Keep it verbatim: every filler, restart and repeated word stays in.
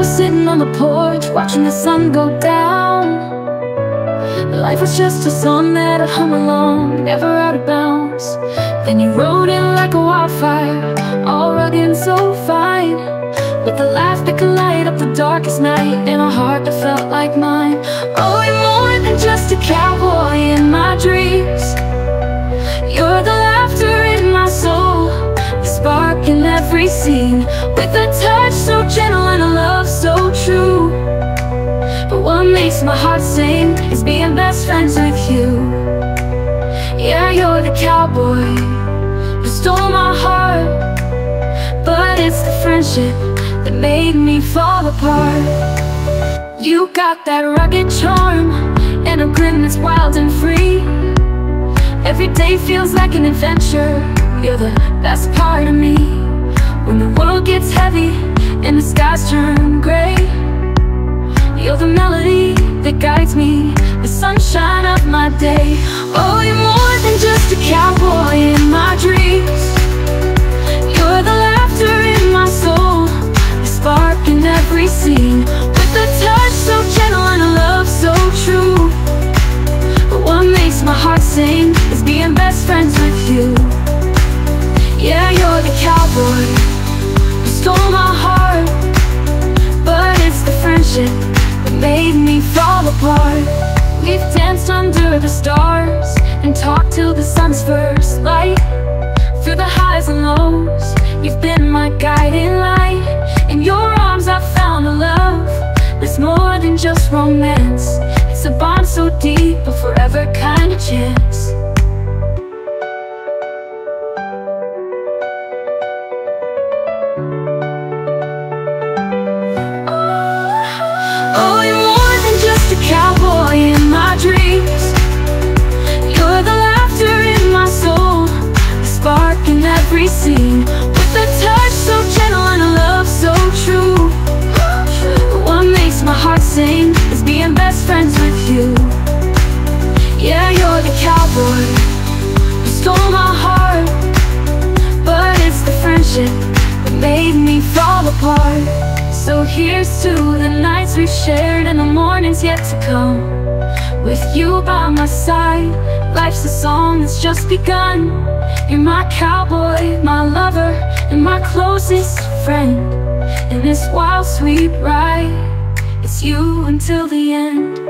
was sitting on the porch, watching the sun go down. Life was just a song that I hum along, never out of bounds. Then you rode in like a wildfire, all rugged and so fine, with a laugh that could light up the darkest night, and a heart that felt like mine. Oh, you're more than just a cowboy in my dreams. You're the laughter in my soul, the spark in every scene, with a touch so gentle and a love so true. But what makes my heart sing is being best friends with you. Yeah, you're the cowboy who stole my heart, but it's the friendship that made me fall apart. You got that rugged charm and a grin that's wild and free. Every day feels like an adventure. You're the best part of me. When the world gets heavy and the skies turn gray, you're the melody that guides me, the sunshine of my day. Oh, you're more than just a cowboy in my dreams. You're the laughter in my soul, the spark in every scene, with a touch so gentle and a love so true. But what makes my heart sing is being best friends with you. Yeah, you're the cowboy who stole my heart, but it's the friendship that made me fall apart. We've danced under the stars and talked till the sun's first light. Through the highs and lows, you've been my guiding light. In your arms I found a love that's more than just romance. It's a bond so deep, a forever kind of chance. Oh, you're more than just a cowboy in my dreams. You're the laughter in my soul, the spark in every scene, with a touch so gentle and a love so true. But what makes my heart sing is being best friends with you. Yeah, you're the cowboy who stole my heart, but it's the friendship that made me fall apart. So here's to the nights we've shared and the mornings yet to come. With you by my side, life's a song that's just begun. You're my cowboy, my lover, and my closest friend. In this wild, sweet ride, it's you until the end.